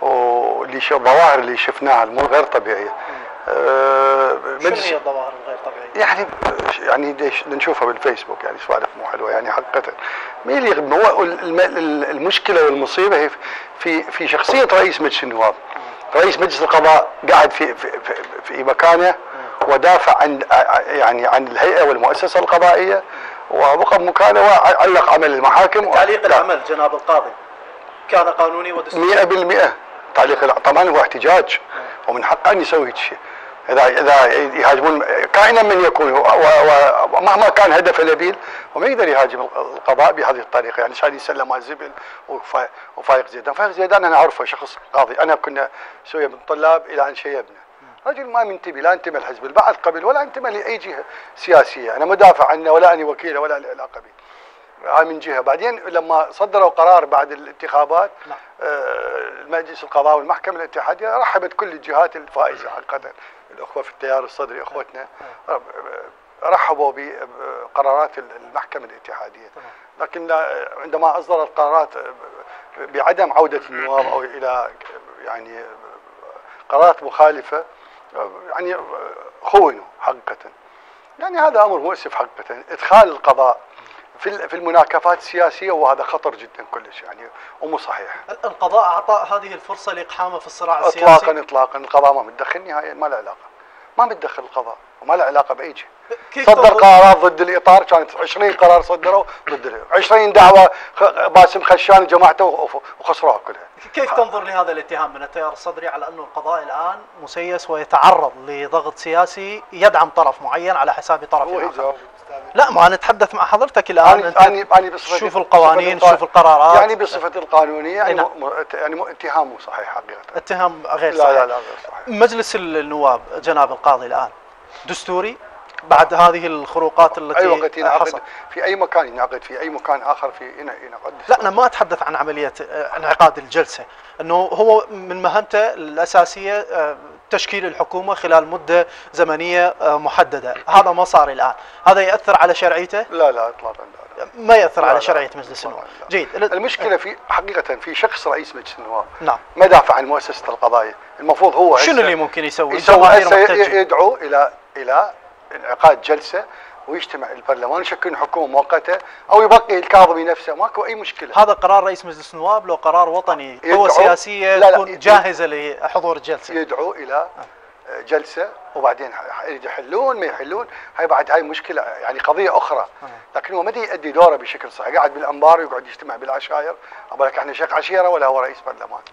والظواهر اللي شفناها غير طبيعيه. شنو هي الظواهر الغير طبيعيه؟ يعني ليش نشوفها بالفيسبوك، يعني سوالف مو حلوه، يعني حقيقه مين اللي هو المشكله والمصيبه هي في شخصيه رئيس مجلس النواب. رئيس مجلس القضاء قاعد في مكانه ودافع عن الهيئه والمؤسسه القضائيه، وبقى بمكانه وعلق عمل المحاكم. تعليق العمل جناب القاضي كان قانوني ودستوري 100%. تعليق طبعا هو احتجاج ومن حقه ان يسوي هيك شيء. اذا يهاجمون كائنا من يكون ومهما كان هدفه نبيل، وما يقدر يهاجم القضاء بهذه الطريقه. يعني شايل يسلم على الزبل. وفايق زيدان انا اعرفه شخص قاضي، انا كنا سويا من طلاب الى ان شيبنا. رجل ما منتبه، لا انتمى لحزب البعث قبل ولا انتمى لاي جهه سياسيه، انا مدافع عنه ولا اني وكيله ولا لي علاقه به. من جهه، بعدين لما صدروا قرار بعد الانتخابات مجلس القضاء والمحكمه الاتحاديه، رحبت كل الجهات الفائزه حقا. الاخوه في التيار الصدري اخوتنا رحبوا بقرارات المحكمه الاتحاديه، لكن عندما اصدرت قرارات بعدم عوده النواب او الى يعني قرارات مخالفه، يعني خونوا حقا. يعني هذا امر مؤسف حقا. ادخال القضاء في المناكفات السياسيه، وهذا خطر جدا كلش، يعني ومو صحيح. القضاء اعطى هذه الفرصه لاقحامه في الصراع السياسي. اطلاقا القضاء ما متدخل نهائيا، ما له علاقه. ما متدخل القضاء وما له علاقه باي جهه. صدر قرارات ضد الاطار، كانت 20 قرار صدروا ضد 20 دعوه باسم خشان وجماعته وخسروها كلها. كيف تنظر لهذا الاتهام من التيار الصدري على انه القضاء الان مسيس ويتعرض لضغط سياسي يدعم طرف معين على حساب طرف اخر؟ لا، ما نتحدث مع حضرتك الان. أنا بصفتي شوف القوانين، شوف القرارات، يعني بصفه القانونيه، يعني اتهام مو صحيح حقيقه. اتهام غير صحيح. لا غير صحيح. مجلس النواب جناب القاضي الان دستوري بعد هذه الخروقات التي حصلت. في اي مكان ينعقد، في اي مكان اخر في ينعقد. لا، انا ما اتحدث عن عمليه انعقاد الجلسه، انه هو من مهمته الاساسيه تشكيل الحكومة خلال مدة زمنية محددة. هذا ما صار الآن. هذا يأثر على شرعيته؟ لا إطلاقا. لا ما يأثر على شرعية مجلس النواب. جيد. المشكلة في حقيقة في شخص رئيس مجلس النواب. نعم. ما دافع عن مؤسسة القضايا. المفروض هو شنو اللي ممكن يسوي؟ يدعو إلى انعقاد جلسة ويجتمع البرلمان ويشكلون حكومه مؤقته، او يبقي الكاظمي نفسه، ماكو اي مشكله. هذا قرار رئيس مجلس النواب، لو قرار وطني قوى سياسيه تكون جاهزه لحضور الجلسه. يدعو الى جلسه وبعدين يحلون ما يحلون، هاي بعد هاي مشكله، يعني قضيه اخرى. لكن هو ما يؤدي دوره بشكل صحيح، قاعد بالانبار ويقعد يجتمع بالعشاير. اقول لك احنا شيخ عشيره ولا هو رئيس برلمان.